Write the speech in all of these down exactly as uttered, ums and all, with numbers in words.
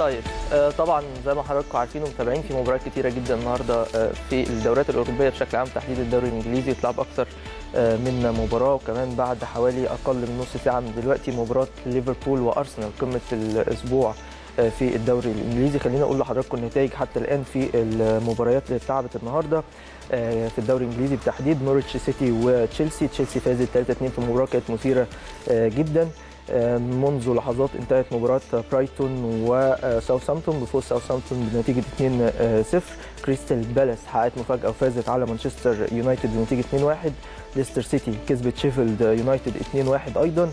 طيب آه طبعا زي ما حضراتكم عارفين ومتابعين في مباريات كتيره جدا النهارده آه في الدوريات الاوروبيه بشكل عام، تحديد الدوري الانجليزي اتلعب اكثر آه من مباراه، وكمان بعد حوالي اقل من نص ساعه من دلوقتي مباراه ليفربول وارسنال قمه الاسبوع آه في الدوري الانجليزي. خلينا اقول لحضراتكم النتائج حتى الان في المباريات اللي اتلعبت النهارده آه في الدوري الانجليزي بالتحديد. نورتش سيتي وتشيلسي، تشيلسي فازت ثلاثة اثنين في مباراه كانت مثيره آه جدا. منذ لحظات انتهت مباراة برايتون وساوثهامبتون بفوز ساوثهامبتون بنتيجة اثنين صفر، كريستال بالاس حققت مفاجأة وفازت على مانشستر يونايتد بنتيجة اثنين واحد، ليستر سيتي كسبت شيفيلد يونايتد اثنين واحد أيضا،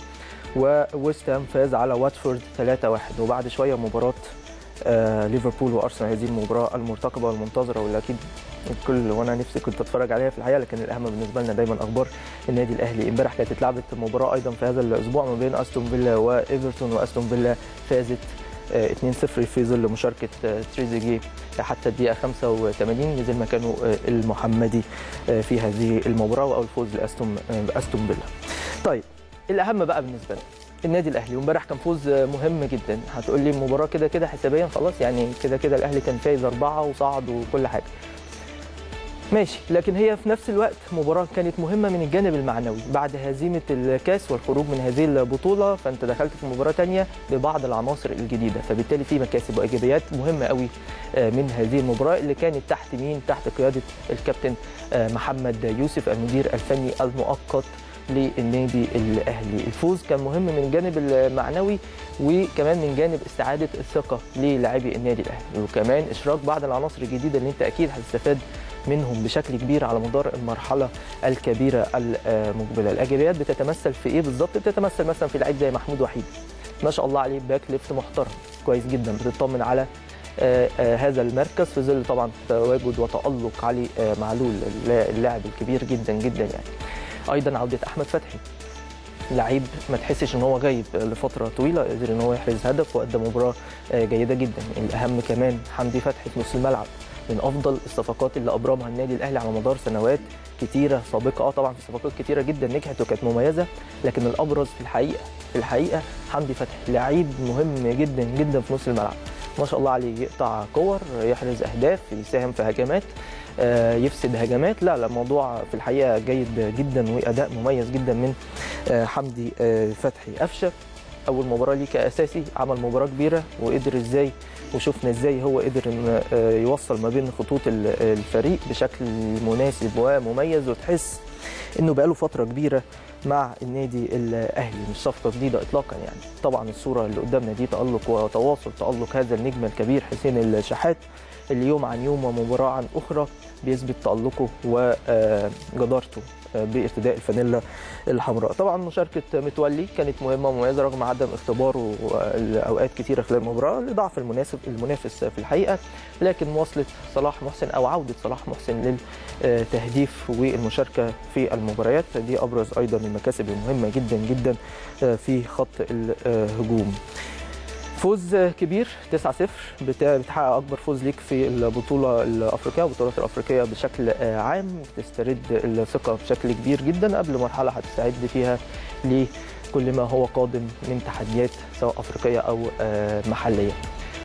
وويست هام فاز على واتفورد ثلاثة واحد. وبعد شوية مباراة آه ليفربول وارسنال، هذه المباراه المرتقبه والمنتظره واللي اكيد الكل وانا نفسي كنت اتفرج عليها في الحقيقه، لكن الاهم بالنسبه لنا دايما اخبار النادي الاهلي. امبارح كانت اتلعبت مباراه ايضا في هذا الاسبوع ما بين استون فيلا وايفرتون، واستون فيلا فازت آه اثنين صفر في ظل مشاركه آه تريزيجيه حتى الدقيقه خمسة وثمانين، نزل مكانه آه المحمدي آه في هذه المباراه واول فوز لاستون آه استون فيلا. طيب الاهم بقى بالنسبه لنا النادي الاهلي، وامبارح كان فوز مهم جدا. هتقول لي المباراه كده كده حسابيا خلاص، يعني كده كده الاهلي كان فايز اربعه وصعد وكل حاجه ماشي، لكن هي في نفس الوقت مباراه كانت مهمه من الجانب المعنوي. بعد هزيمه الكاس والخروج من هذه البطوله فانت دخلت في مباراه ثانيه ببعض العناصر الجديده، فبالتالي في مكاسب وايجابيات مهمه قوي من هذه المباراه اللي كانت تحت مين؟ تحت قياده الكابتن محمد يوسف المدير الفني المؤقت للنادي الاهلي. الفوز كان مهم من الجانب المعنوي وكمان من جانب استعاده الثقه للاعبي النادي الاهلي، وكمان اشراك بعض العناصر الجديده اللي انت اكيد هتستفاد منهم بشكل كبير على مدار المرحله الكبيره المقبله. الايجابيات بتتمثل في ايه بالظبط؟ بتتمثل مثلا في لعيب زي محمود وحيد، ما شاء الله عليه باك ليفت محترم كويس جدا، بتطمن على آه آه هذا المركز في ظل طبعا تواجد وتالق علي آه معلول اللاعب الكبير جدا جدا يعني. ايضا عوده احمد فتحي، لعيب ما تحسش ان هو غايب لفتره طويله، قدر ان هو يحرز هدف وقدم مباراه جيده جدا. الاهم كمان حمدي فتحي في نص الملعب، من افضل الصفقات اللي ابرمها النادي الاهلي على مدار سنوات كتيره سابقه. اه طبعا في صفقات كتيره جدا نجحت وكانت مميزه، لكن الابرز في الحقيقه في الحقيقه حمدي فتحي، لعيب مهم جدا جدا في نص الملعب ما شاء الله عليه، يقطع كور، يحرز اهداف، يساهم في هجمات، يفسد هجمات. لا لا الموضوع في الحقيقه جيد جدا واداء مميز جدا من حمدي فتحي. أفشة اول مباراه ليه كاساسي، عمل مباراه كبيره وقدر ازاي، وشفنا ازاي هو قدر ان يوصل ما بين خطوط الفريق بشكل مناسب ومميز، وتحس انه بقاله فتره كبيره مع النادي الاهلي، مش صفقه جديده اطلاقا يعني. طبعا الصوره اللي قدامنا دي تالق وتواصل تالق هذا النجم الكبير حسين الشحات، اللي يوم عن يوم ومباراه عن اخرى بيثبت تالقه وجدارته بارتداء الفانيلا الحمراء. طبعا مشاركه متولي كانت مهمه ومميزه رغم عدم اختباره اوقات كثيره خلال المباراه لضعف المناسب المنافس في الحقيقه، لكن مواصله صلاح محسن او عوده صلاح محسن للتهديف والمشاركه في المباريات دي ابرز ايضا المكاسب المهمه جدا جدا في خط الهجوم. فوز كبير تسعة صفر بتحقق اكبر فوز ليك في البطوله الافريقيه والبطولات الافريقيه بشكل عام، بتسترد الثقه بشكل كبير جدا قبل مرحله هتستعد فيها لكل ما هو قادم من تحديات سواء افريقيه او محليه.